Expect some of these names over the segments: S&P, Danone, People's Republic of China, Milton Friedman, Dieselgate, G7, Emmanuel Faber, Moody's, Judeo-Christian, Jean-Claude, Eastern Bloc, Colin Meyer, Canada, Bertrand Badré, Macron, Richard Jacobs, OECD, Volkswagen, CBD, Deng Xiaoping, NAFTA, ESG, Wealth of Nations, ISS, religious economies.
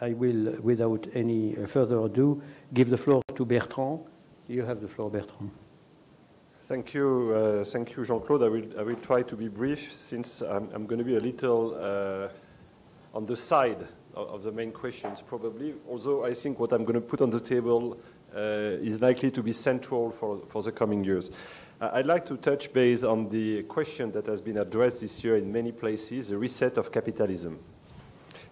I will, without any further ado, give the floor to Bertrand. You have the floor, Bertrand. Thank you, Jean-Claude. I will try to be brief since I'm going to be a little on the side of the main questions probably. Although I think what I'm going to put on the table is likely to be central for the coming years. I'd like to touch base on the question that has been addressed this year in many places, the reset of capitalism.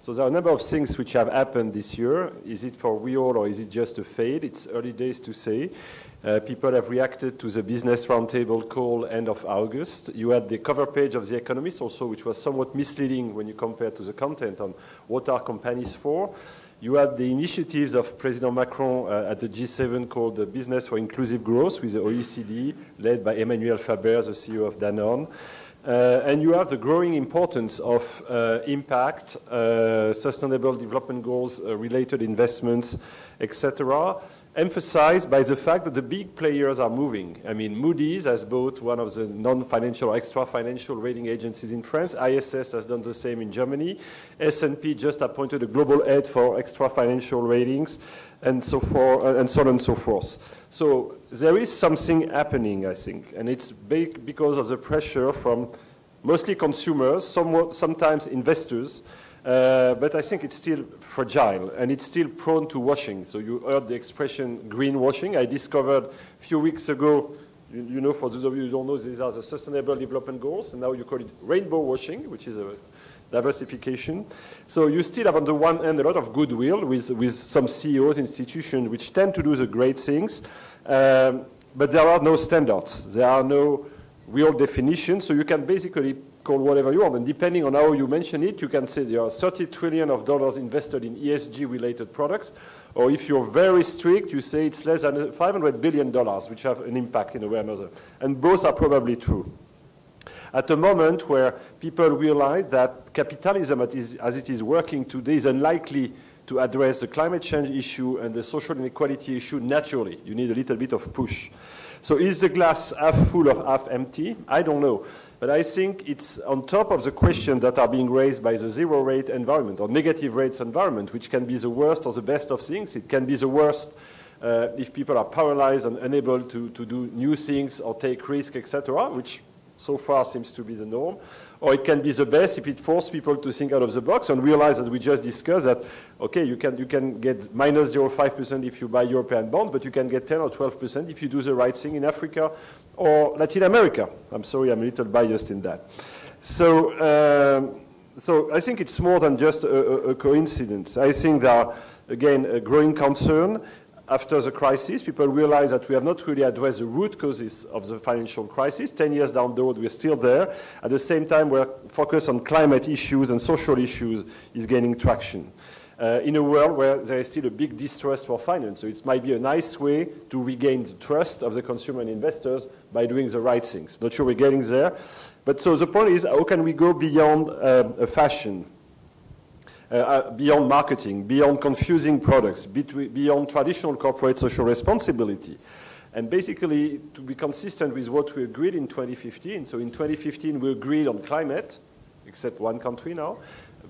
So there are a number of things which have happened this year. Is it for real or is it just a fade? It's early days to say. People have reacted to the business roundtable call end of August. You had the cover page of The Economist also, which was somewhat misleading when you compare to the content on what are companies for. You had the initiatives of President Macron at the G7 called the Business for Inclusive Growth with the OECD, led by Emmanuel Faber, the CEO of Danone. And you have the growing importance of impact, sustainable development goals, related investments, etc., emphasized by the fact that the big players are moving. I mean, Moody's has bought one of the non-financial or extra-financial rating agencies in France. ISS has done the same in Germany. S&P just appointed a global head for extra-financial ratings, and so forth, and so on and so forth. So there is something happening, I think, and it's big because of the pressure from mostly consumers, sometimes investors. But I think it's still fragile, and it's still prone to washing. So you heard the expression greenwashing. I discovered a few weeks ago, you know, for those of you who don't know, these are the Sustainable Development Goals, and now you call it rainbow washing, which is a diversification. So you still have on the one hand a lot of goodwill with some CEOs, institutions, which tend to do the great things, but there are no standards. There are no real definitions, so you can basically call whatever you want, and depending on how you mention it, you can say there are $30 trillion invested in ESG-related products, or if you're very strict, you say it's less than $500 billion, which have an impact in a way or another, and both are probably true. At a moment where people realize that capitalism, as it is working today, is unlikely to address the climate change issue and the social inequality issue naturally. You need a little bit of push. So is the glass half full or half empty? I don't know. But I think it's on top of the questions that are being raised by the zero-rate environment or negative rates environment, which can be the worst or the best of things. It can be the worst if people are paralyzed and unable to do new things or take risks, etc., which so far seems to be the norm. Or it can be the best if it forces people to think out of the box and realize that we just discussed that, okay, you can get minus 0.5% if you buy European bonds, but you can get 10 or 12% if you do the right thing in Africa or Latin America. I'm sorry, I'm a little biased in that. So, so I think it's more than just a coincidence. I think there are, again, a growing concern. After the crisis, people realize that we have not really addressed the root causes of the financial crisis. 10 years down the road, we're still there. At the same time, we're focused on climate issues and social issues is gaining traction. In a world where there is still a big distrust for finance, so it might be a nice way to regain the trust of the consumer and investors by doing the right things. Not sure we're getting there. But so the point is, how can we go beyond a fashion? Beyond marketing, beyond confusing products, beyond traditional corporate social responsibility. And basically, to be consistent with what we agreed in 2015, so in 2015 we agreed on climate, except one country now,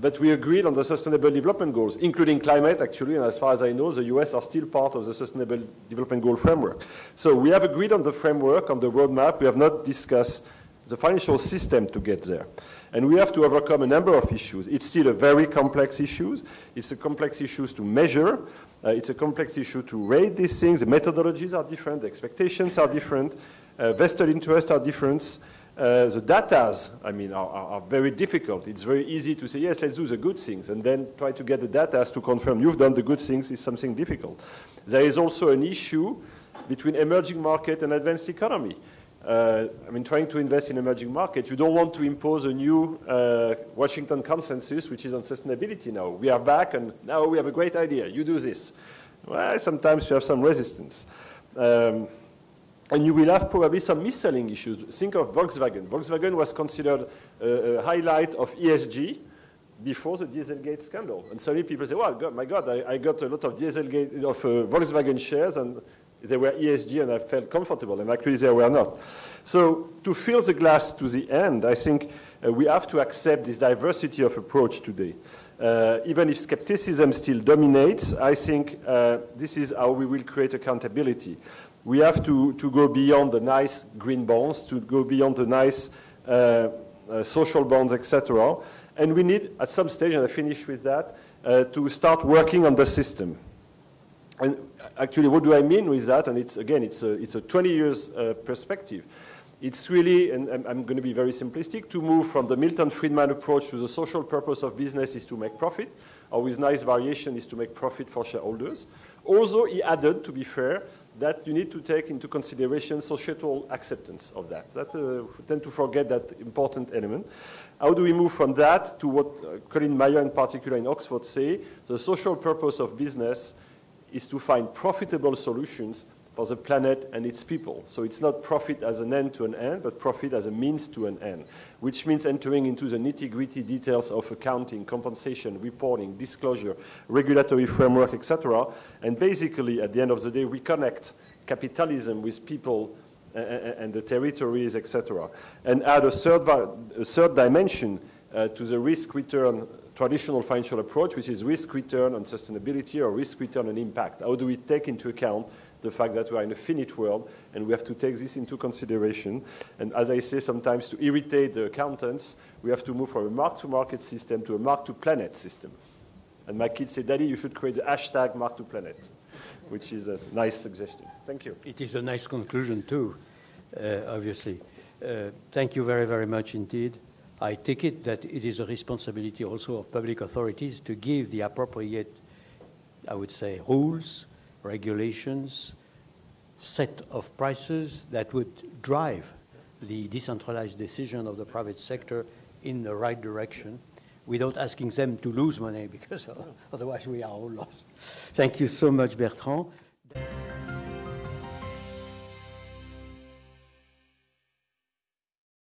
but we agreed on the Sustainable Development Goals, including climate, actually, and as far as I know, the US are still part of the Sustainable Development Goal framework. So we have agreed on the framework, on the roadmap. We have not discussed the financial system to get there. And we have to overcome a number of issues. It's still a very complex issue. It's a complex issue to measure. It's a complex issue to rate these things. The methodologies are different. The expectations are different. Vested interests are different. The data, I mean, are very difficult. It's very easy to say, yes, let's do the good things, and then try to get the data to confirm you've done the good things is something difficult. There is also an issue between emerging market and advanced economy. I mean, trying to invest in emerging markets, you don't want to impose a new Washington consensus, which is on sustainability now. We are back, and now we have a great idea. You do this. Well, sometimes you have some resistance. And you will have probably some mis-selling issues. Think of Volkswagen. Volkswagen was considered a highlight of ESG before the Dieselgate scandal. And suddenly people say, well, God, my God, I got a lot of Dieselgate, of Volkswagen shares, and they were ESG and I felt comfortable, and actually they were not. So to fill the glass to the end, I think we have to accept this diversity of approach today. Even if skepticism still dominates, I think this is how we will create accountability. We have to go beyond the nice green bonds, to go beyond the nice social bonds, etc. And we need, at some stage, and I finish with that, to start working on the system. And actually, what do I mean with that? And it's, again, it's a 20 years perspective. It's really, and I'm going to be very simplistic, to move from the Milton Friedman approach to the social purpose of business is to make profit, or with nice variation is to make profit for shareholders. Also, he added, to be fair, that you need to take into consideration societal acceptance of that. We tend to forget that important element. How do we move from that to what Colin Meyer in particular in Oxford say? The social purpose of business is to find profitable solutions for the planet and its people. So it's not profit as an end to an end, but profit as a means to an end, which means entering into the nitty-gritty details of accounting, compensation, reporting, disclosure, regulatory framework, etc. And basically, at the end of the day, we connect capitalism with people and the territories, etc. And add a third dimension to the risk-return traditional financial approach, which is risk-return on sustainability or risk-return on impact. How do we take into account the fact that we are in a finite world, and we have to take this into consideration? And as I say, sometimes to irritate the accountants, we have to move from a mark-to-market system to a mark-to-planet system. And my kids say, Daddy, you should create the hashtag mark-to-planet, which is a nice suggestion. Thank you. It is a nice conclusion, too, obviously. Thank you very, very much indeed. I take it that it is a responsibility also of public authorities to give the appropriate, I would say, rules, regulations, set of prices that would drive the decentralized decision of the private sector in the right direction without asking them to lose money, because otherwise we are all lost. Thank you so much, Bertrand.